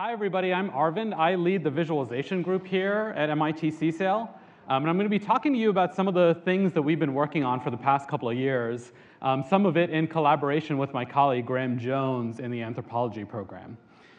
Hi, everybody. I'm Arvind. I lead the visualization group here at MIT CSAIL. And I'm going to be talking to you about some of the things that we've been working on for the past couple of years, some of it in collaboration with my colleague, Graham Jones, in the anthropology program.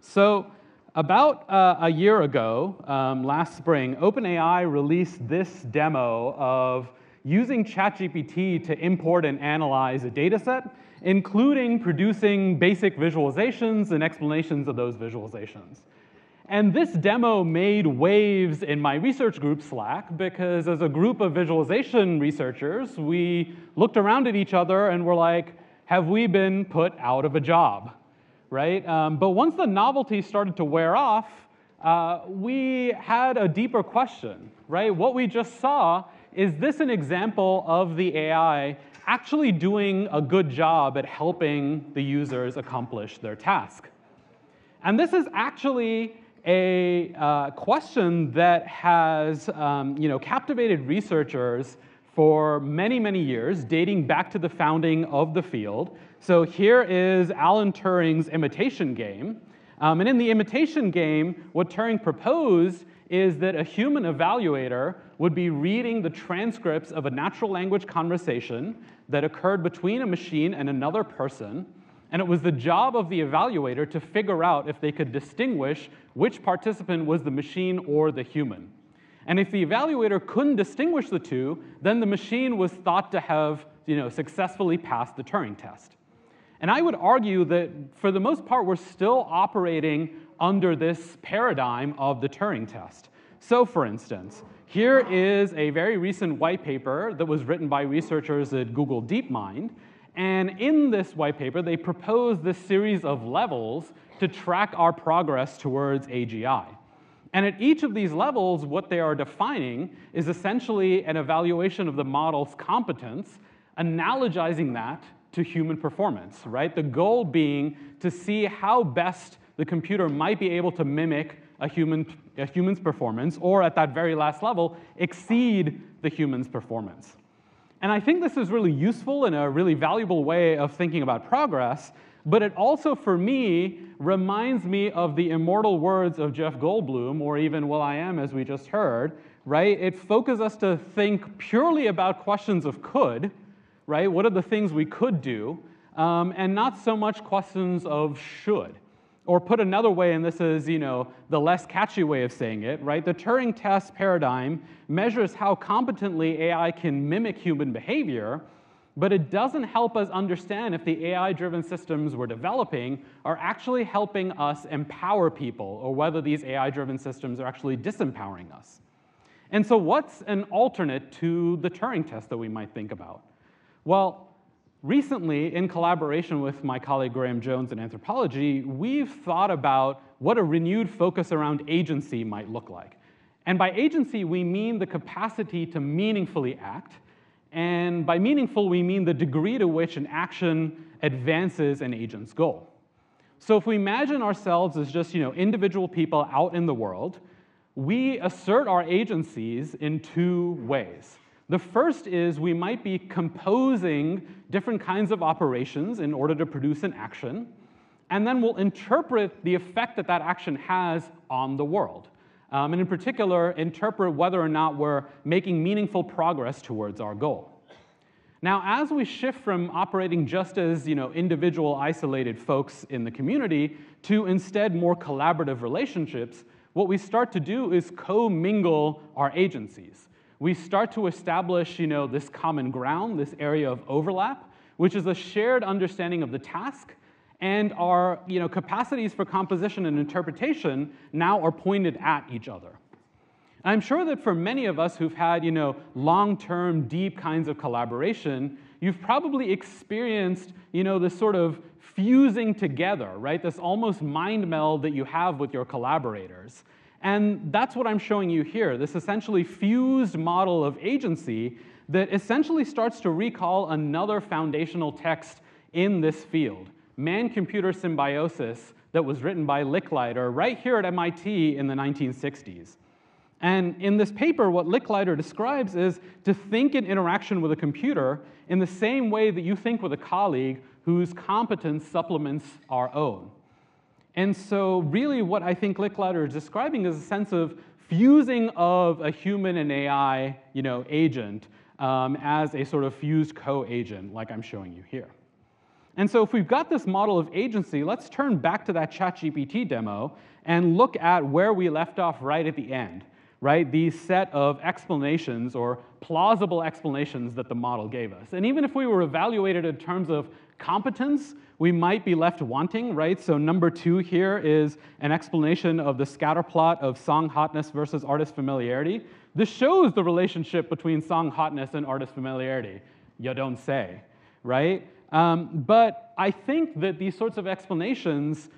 So about a year ago, last spring, OpenAI released this demo of using ChatGPT to import and analyze a data set, including producing basic visualizations and explanations of those visualizations. And this demo made waves in my research group Slack, because as a group of visualization researchers, we looked around at each other and were like, have we been put out of a job? Right? But once the novelty started to wear off, we had a deeper question. Right? What we just saw, is this an example of the AI actually doing a good job at helping the users accomplish their task? And this is actually a question that has captivated researchers for many, many years, dating back to the founding of the field. So here is Alan Turing's imitation game. And in the imitation game, what Turing proposed is that a human evaluator would be reading the transcripts of a natural language conversation that occurred between a machine and another person. And it was the job of the evaluator to figure out if they could distinguish which participant was the machine or the human. And if the evaluator couldn't distinguish the two, then the machine was thought to have successfully passed the Turing test. And I would argue that, for the most part, we're still operating under this paradigm of the Turing test. So for instance, here is a very recent white paper that was written by researchers at Google DeepMind. And in this white paper, they proposed this series of levels to track our progress towards AGI. And at each of these levels, what they are defining is essentially an evaluation of the model's competence, analogizing that to human performance, right? The goal being to see how best the computer might be able to mimic a human's performance, or at that very last level, exceed the human's performance. And I think this is really useful and a really valuable way of thinking about progress, but it also, for me, reminds me of the immortal words of Jeff Goldblum, or even Will.i.am, as we just heard, right? It focuses us to think purely about questions of could, right? What are the things we could do, and not so much questions of should. Or put another way, and this is the less catchy way of saying it, right? The Turing test paradigm measures how competently AI can mimic human behavior, but it doesn't help us understand if the AI-driven systems we're developing are actually helping us empower people, or whether these AI-driven systems are actually disempowering us. And so what's an alternate to the Turing test that we might think about? Well, recently, in collaboration with my colleague Graham Jones in anthropology, we've thought about what a renewed focus around agency might look like. And by agency, we mean the capacity to meaningfully act. And by meaningful, we mean the degree to which an action advances an agent's goal. So if we imagine ourselves as just individual people out in the world, we assert our agencies in two ways. The first is we might be composing different kinds of operations in order to produce an action, and then we'll interpret the effect that that action has on the world. And in particular, interpret whether or not we're making meaningful progress towards our goal. Now, as we shift from operating just as individual, isolated folks in the community to instead more collaborative relationships, what we start to do is co-mingle our agencies. We start to establish this common ground, this area of overlap, which is a shared understanding of the task, and our capacities for composition and interpretation now are pointed at each other. And I'm sure that for many of us who've had long-term, deep kinds of collaboration, you've probably experienced this sort of fusing together, right? This almost mind meld that you have with your collaborators. And that's what I'm showing you here, this essentially fused model of agency that essentially starts to recall another foundational text in this field, Man-Computer Symbiosis, that was written by Licklider right here at MIT in the 1960s. And in this paper, what Licklider describes is to think in interaction with a computer in the same way that you think with a colleague whose competence supplements our own. And so really what I think Licklider is describing is a sense of fusing of a human and AI agent as a sort of fused co-agent, like I'm showing you here. And so if we've got this model of agency, let's turn back to that ChatGPT demo and look at where we left off right at the end, right? The set of explanations or plausible explanations that the model gave us. And even if we were evaluated in terms of competence, we might be left wanting, right? So number 2 here is an explanation of the scatter plot of song hotness versus artist familiarity. This shows the relationship between song hotness and artist familiarity. You don't say, right? But I think that these sorts of explanations,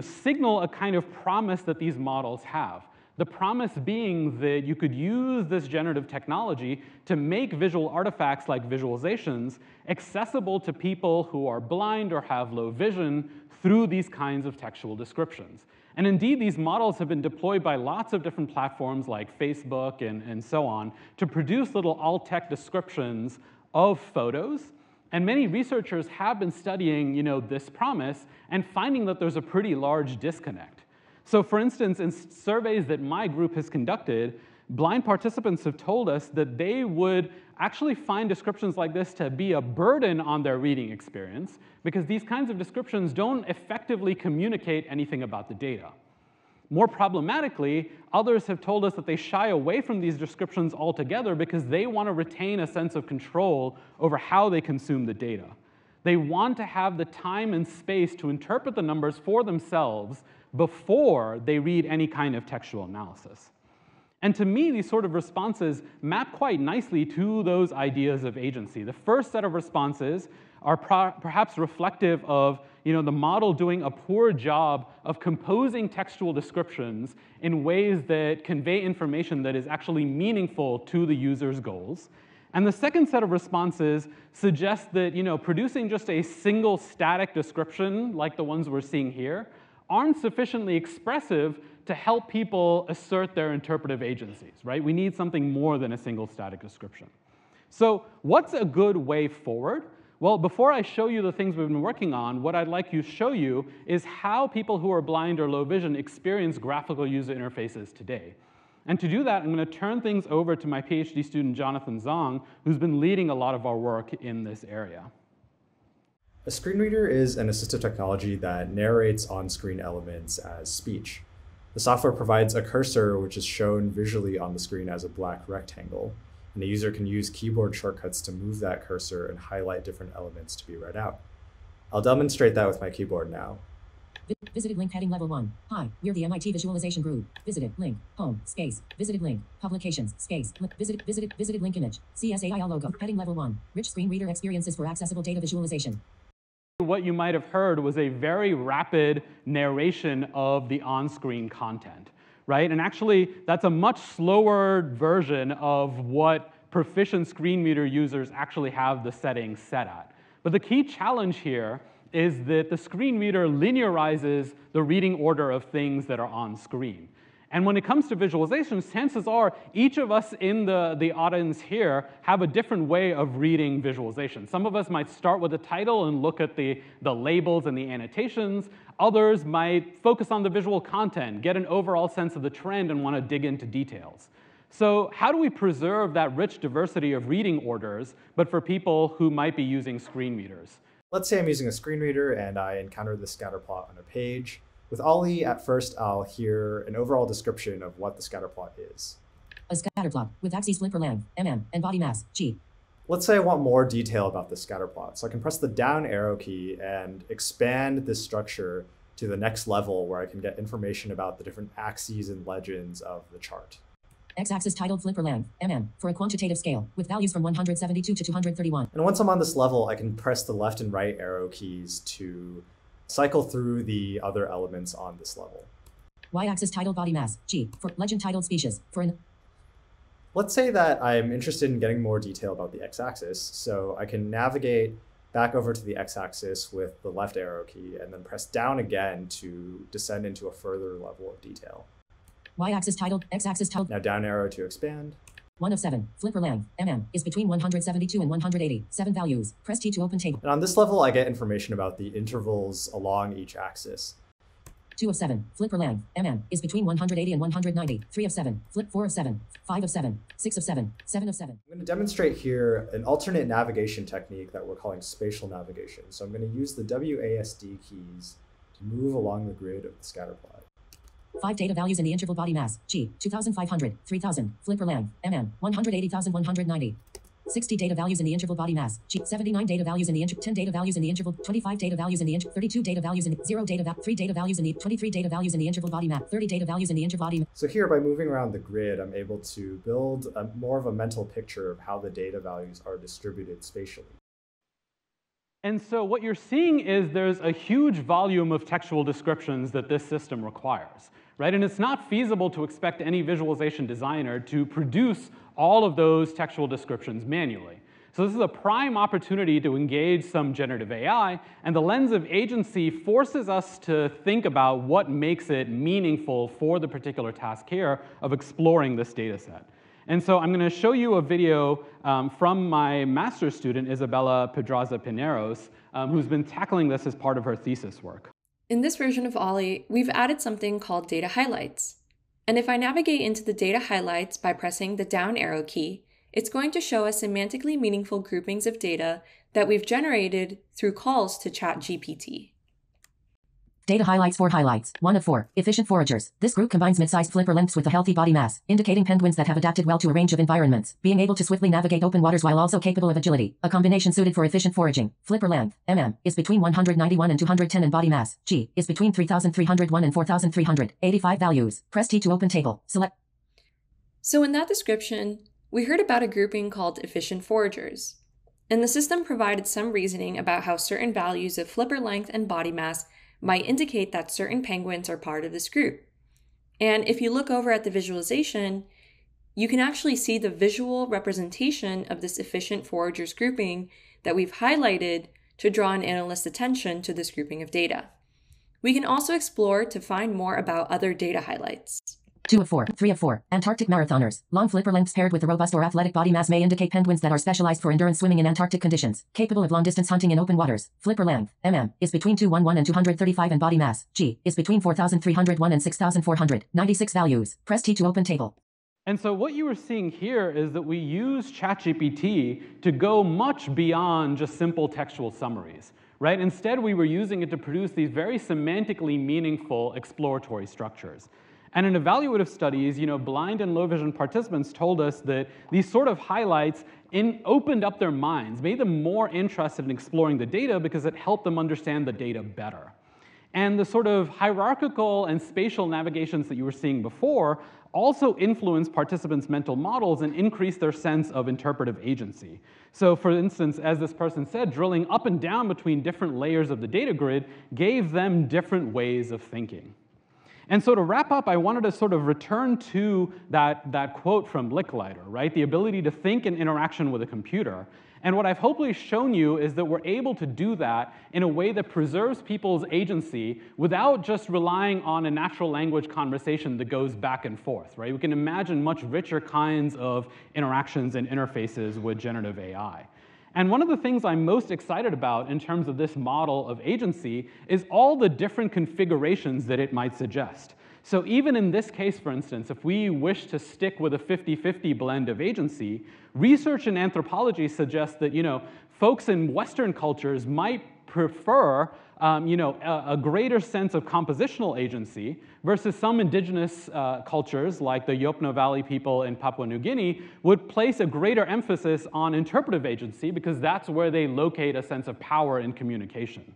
signal a kind of promise that these models have. The promise being that you could use this generative technology to make visual artifacts like visualizations accessible to people who are blind or have low vision through these kinds of textual descriptions. And indeed, these models have been deployed by lots of different platforms like Facebook and so on to produce little alt-text descriptions of photos. And many researchers have been studying this promise and finding that there's a pretty large disconnect. So for instance, in surveys that my group has conducted, blind participants have told us that they would actually find descriptions like this to be a burden on their reading experience because these kinds of descriptions don't effectively communicate anything about the data. More problematically, others have told us that they shy away from these descriptions altogether because they want to retain a sense of control over how they consume the data. They want to have the time and space to interpret the numbers for themselves before they read any kind of textual analysis. And to me, these sort of responses map quite nicely to those ideas of agency. The first set of responses are perhaps reflective of the model doing a poor job of composing textual descriptions in ways that convey information that is actually meaningful to the user's goals. And the second set of responses suggests that producing just a single static description, like the ones we're seeing here, aren't sufficiently expressive to help people assert their interpretive agencies, right? We need something more than a single static description. So what's a good way forward? Well, before I show you the things we've been working on, what I'd like to show you is how people who are blind or low vision experience graphical user interfaces today. And to do that, I'm going to turn things over to my PhD student, Jonathan Zong, who's been leading a lot of our work in this area. A screen reader is an assistive technology that narrates on-screen elements as speech. The software provides a cursor which is shown visually on the screen as a black rectangle, and the user can use keyboard shortcuts to move that cursor and highlight different elements to be read out. I'll demonstrate that with my keyboard now. Visited link heading level 1. Hi, we're the MIT visualization group. Visited link, home, space, visited link, publications, space, visited link image, CSAIL logo, heading level 1, rich screen reader experiences for accessible data visualization. What you might have heard was a very rapid narration of the on-screen content, right? And actually, that's a much slower version of what proficient screen reader users actually have the settings set at. But the key challenge here is that the screen reader linearizes the reading order of things that are on screen. And when it comes to visualizations, chances are each of us in the audience here have a different way of reading visualization. Some of us might start with the title and look at the labels and the annotations. Others might focus on the visual content, get an overall sense of the trend, and want to dig into details. So how do we preserve that rich diversity of reading orders, but for people who might be using screen readers? Let's say I'm using a screen reader and I encounter the scatter plot on a page. With Ollie, at first, I'll hear an overall description of what the scatterplot is. A scatterplot with axes split per length, mm, and body mass, g. Let's say I want more detail about the scatterplot, so I can press the down arrow key and expand this structure to the next level where I can get information about the different axes and legends of the chart. X-axis titled flip per length, mm, for a quantitative scale, with values from 172 to 231. And once I'm on this level, I can press the left and right arrow keys to cycle through the other elements on this level. Y-axis titled body mass, G, for legend titled species, for an... Let's say that I'm interested in getting more detail about the x-axis, so I can navigate back over to the x-axis with the left arrow key and then press down again to descend into a further level of detail. Y-axis titled, x-axis titled... Now down arrow to expand. 1 of 7, flipper length, mm, is between 172 and 180, 7 values, press T to open table. And on this level, I get information about the intervals along each axis. 2 of 7, flip per length, mm, is between 180 and 190, 3 of 7, flip 4 of 7, 5 of 7, 6 of 7, 7 of 7. I'm going to demonstrate here an alternate navigation technique that we're calling spatial navigation. So I'm going to use the WASD keys to move along the grid of the scatter plot. 5 data values in the interval body mass, G, 2,500, 3,000, flip per length, mm, 180,190. 60 data values in the interval body mass, G, 79 data values in the interval, 10 data values in the interval, 25 data values in the interval, 32 data values in 0 data, 3 data values in the, 23 data values in the interval body map, 30 data values in the interval body map. So here by moving around the grid, I'm able to build a, more of a mental picture of how the data values are distributed spatially. And so what you're seeing is there's a huge volume of textual descriptions that this system requires, right? And it's not feasible to expect any visualization designer to produce all of those textual descriptions manually. So this is a prime opportunity to engage some generative AI, and the lens of agency forces us to think about what makes it meaningful for the particular task here of exploring this data set. And so I'm going to show you a video from my master's student, Isabella Pedraza-Pineros, who's been tackling this as part of her thesis work. In this version of Ollie, we've added something called data highlights. And if I navigate into the data highlights by pressing the down arrow key, it's going to show us semantically meaningful groupings of data that we've generated through calls to ChatGPT. Data highlights for highlights. 1 of 4. Efficient foragers. This group combines mid-sized flipper lengths with a healthy body mass, indicating penguins that have adapted well to a range of environments, being able to swiftly navigate open waters while also capable of agility. A combination suited for efficient foraging. Flipper length, mm, is between 191 and 210 and body mass, G, is between 3,301 and 4,385 values. Press T to open table. Select. So in that description, we heard about a grouping called efficient foragers. And the system provided some reasoning about how certain values of flipper length and body mass might indicate that certain penguins are part of this group. And if you look over at the visualization, you can actually see the visual representation of this efficient foragers grouping that we've highlighted to draw an analyst's attention to this grouping of data. We can also explore to find more about other data highlights. 2 of 4, 3 of 4, Antarctic marathoners. Long flipper lengths paired with a robust or athletic body mass may indicate penguins that are specialized for endurance swimming in Antarctic conditions, capable of long-distance hunting in open waters. Flipper length, mm, is between 211 and 235 and body mass, G, is between 4,301 and 6,496 values. Press T to open table. And so what you are seeing here is that we use ChatGPT to go much beyond just simple textual summaries, right? Instead, we were using it to produce these very semantically meaningful exploratory structures. And in evaluative studies, blind and low vision participants told us that these sort of highlights opened up their minds, made them more interested in exploring the data because it helped them understand the data better. And the sort of hierarchical and spatial navigations that you were seeing before also influenced participants' mental models and increased their sense of interpretive agency. So for instance, as this person said, drilling up and down between different layers of the data grid gave them different ways of thinking. And so to wrap up, I wanted to sort of return to that quote from Licklider, right? The ability to think in interaction with a computer. And what I've hopefully shown you is that we're able to do that in a way that preserves people's agency without just relying on a natural language conversation that goes back and forth, right? We can imagine much richer kinds of interactions and interfaces with generative AI. And one of the things I'm most excited about in terms of this model of agency is all the different configurations that it might suggest. So even in this case, for instance, if we wish to stick with a 50-50 blend of agency, research in anthropology suggests that folks in Western cultures might prefer a greater sense of compositional agency versus some indigenous cultures, like the Yopno Valley people in Papua New Guinea, would place a greater emphasis on interpretive agency because that's where they locate a sense of power in communication.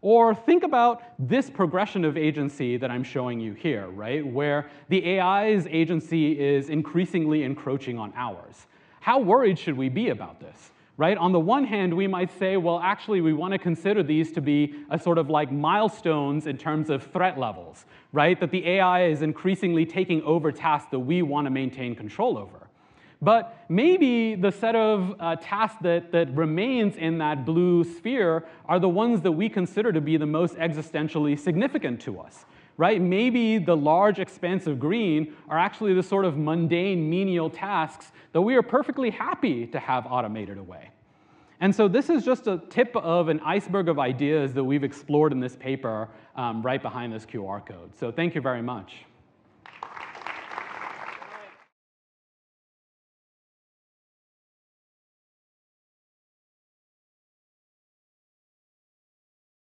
Or think about this progression of agency that I'm showing you here, right, where the AI's agency is increasingly encroaching on ours. How worried should we be about this? Right? On the one hand, we might say, well, actually, we want to consider these to be a sort of like milestones in terms of threat levels, right? That the AI is increasingly taking over tasks that we want to maintain control over. But maybe the set of tasks that remains in that blue sphere are the ones that we consider to be the most existentially significant to us, right? Maybe the large expanse of green are actually the sort of mundane, menial tasks that we are perfectly happy to have automated away. And so this is just a tip of an iceberg of ideas that we've explored in this paper right behind this QR code. So thank you very much.